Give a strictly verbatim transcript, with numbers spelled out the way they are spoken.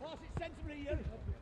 Pass it sensibly, Ian.